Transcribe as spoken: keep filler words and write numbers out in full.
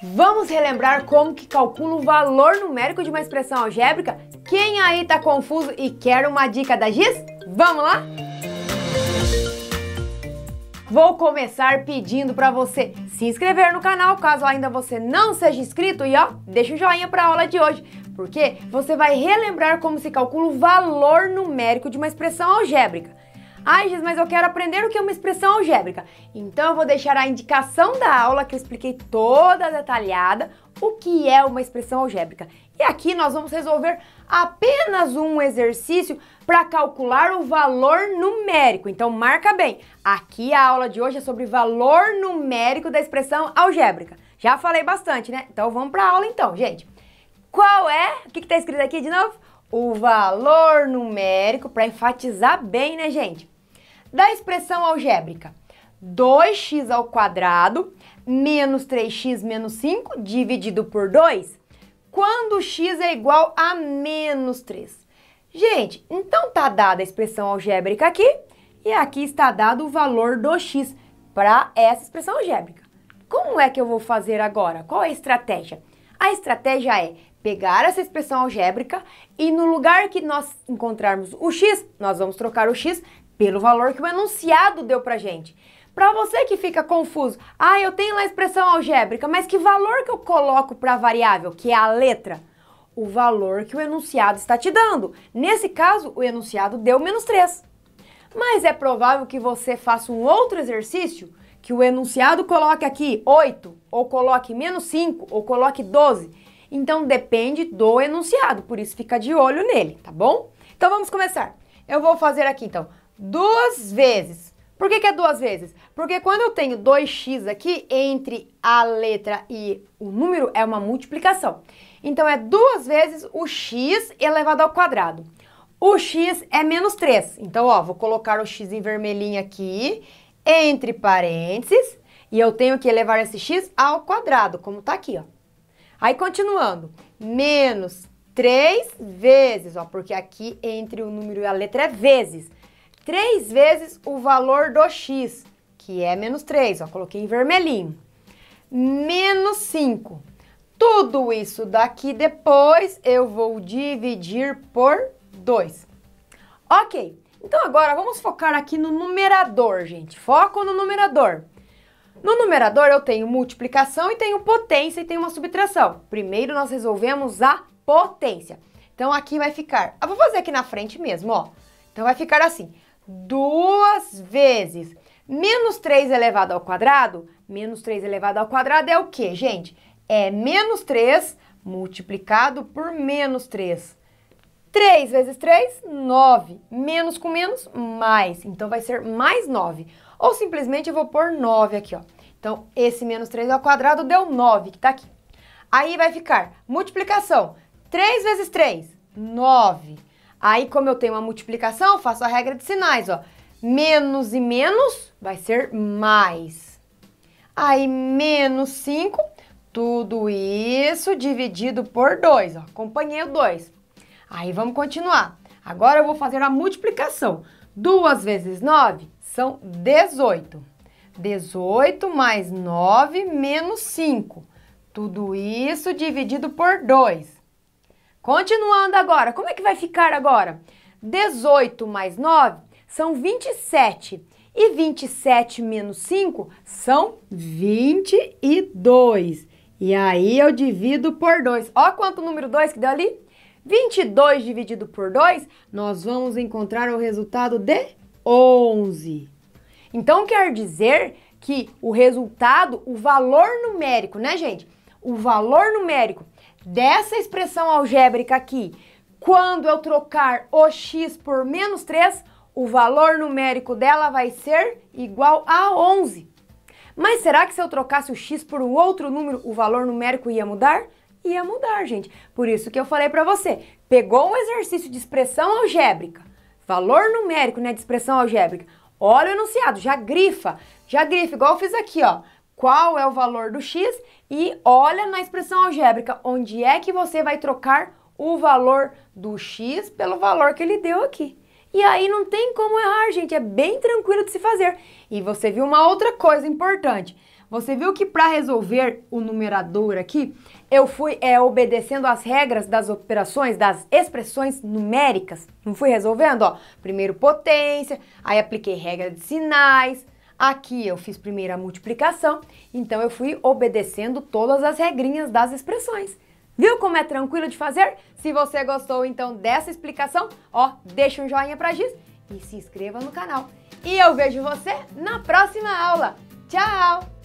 Vamos relembrar como que calcula o valor numérico de uma expressão algébrica? Quem aí tá confuso e quer uma dica da Giz? Vamos lá? Vou começar pedindo para você se inscrever no canal, caso ainda você não seja inscrito, e ó, deixa o joinha para a aula de hoje, porque você vai relembrar como se calcula o valor numérico de uma expressão algébrica. Ai, Giz, mas eu quero aprender o que é uma expressão algébrica. Então eu vou deixar a indicação da aula que eu expliquei toda detalhada o que é uma expressão algébrica. E aqui nós vamos resolver apenas um exercício para calcular o valor numérico. Então marca bem, aqui a aula de hoje é sobre valor numérico da expressão algébrica. Já falei bastante, né? Então vamos para a aula então, gente. Qual é? O que está escrito aqui de novo? O valor numérico, para enfatizar bem, né, gente? Da expressão algébrica dois x ao quadrado menos três x menos cinco dividido por dois, quando x é igual a menos três. Gente, então tá dada a expressão algébrica aqui e aqui está dado o valor do x para essa expressão algébrica. Como é que eu vou fazer agora? Qual é a estratégia? A estratégia é pegar essa expressão algébrica e no lugar que nós encontrarmos o x, nós vamos trocar o x pelo valor que o enunciado deu pra gente. Pra você que fica confuso, ah, eu tenho lá a expressão algébrica, mas que valor que eu coloco pra variável, que é a letra? O valor que o enunciado está te dando. Nesse caso, o enunciado deu menos três. Mas é provável que você faça um outro exercício, que o enunciado coloque aqui oito, ou coloque menos cinco, ou coloque doze. Então depende do enunciado, por isso fica de olho nele, tá bom? Então vamos começar. Eu vou fazer aqui, então, duas vezes. Por que que é duas vezes? Porque quando eu tenho dois x aqui, entre a letra e o número é uma multiplicação. Então é duas vezes o x elevado ao quadrado. O x é menos três. Então, ó, vou colocar o x em vermelhinho aqui, entre parênteses, e eu tenho que elevar esse x ao quadrado, como tá aqui, ó. Aí, continuando, menos três vezes, ó, porque aqui entre o número e a letra é vezes. três vezes o valor do x, que é menos três, ó, coloquei em vermelhinho. Menos cinco. Tudo isso daqui depois eu vou dividir por dois. Ok, então agora vamos focar aqui no numerador, gente. Foco no numerador. No numerador eu tenho multiplicação e tenho potência e tenho uma subtração. Primeiro nós resolvemos a potência. Então aqui vai ficar, eu vou fazer aqui na frente mesmo, ó. Então vai ficar assim. Duas vezes menos três elevado ao quadrado, menos três elevado ao quadrado é o quê, gente? É menos três multiplicado por menos três. três vezes três, nove. Menos com menos, mais. Então vai ser mais nove. Ou simplesmente eu vou pôr nove aqui, ó. Então esse menos três ao quadrado deu nove, que tá aqui. Aí vai ficar multiplicação. três vezes três, nove. Aí, como eu tenho uma multiplicação, eu faço a regra de sinais, ó. Menos e menos vai ser mais. Aí, menos cinco, tudo isso dividido por dois, ó. Acompanhei o dois. Aí, vamos continuar. Agora, eu vou fazer a multiplicação. duas vezes nove são dezoito. dezoito mais nove menos cinco. Tudo isso dividido por dois. Continuando agora, como é que vai ficar agora? dezoito mais nove são vinte e sete. E vinte e sete menos cinco são vinte e dois. E aí eu divido por dois. Ó quanto número dois que deu ali? vinte e dois dividido por dois, nós vamos encontrar o resultado de onze. Então quer dizer que o resultado, o valor numérico, né, gente? O valor numérico dessa expressão algébrica aqui, quando eu trocar o x por menos três, o valor numérico dela vai ser igual a onze. Mas será que se eu trocasse o x por um outro número, o valor numérico ia mudar? Ia mudar, gente. Por isso que eu falei para você, pegou um exercício de expressão algébrica, valor numérico, né, de expressão algébrica, olha o enunciado, já grifa, já grifa, igual eu fiz aqui, ó. Qual é o valor do x e olha na expressão algébrica onde é que você vai trocar o valor do x pelo valor que ele deu aqui. E aí não tem como errar, gente, é bem tranquilo de se fazer. E você viu uma outra coisa importante, Você viu que para resolver o numerador aqui, eu fui é, obedecendo as regras das operações, das expressões numéricas. Não fui resolvendo, ó. Primeiro potência, aí apliquei regra de sinais. Aqui eu fiz primeiro a multiplicação. Então eu fui obedecendo todas as regrinhas das expressões. Viu como é tranquilo de fazer? Se você gostou então dessa explicação, ó, deixa um joinha pra Giz e se inscreva no canal. E eu vejo você na próxima aula. Tchau!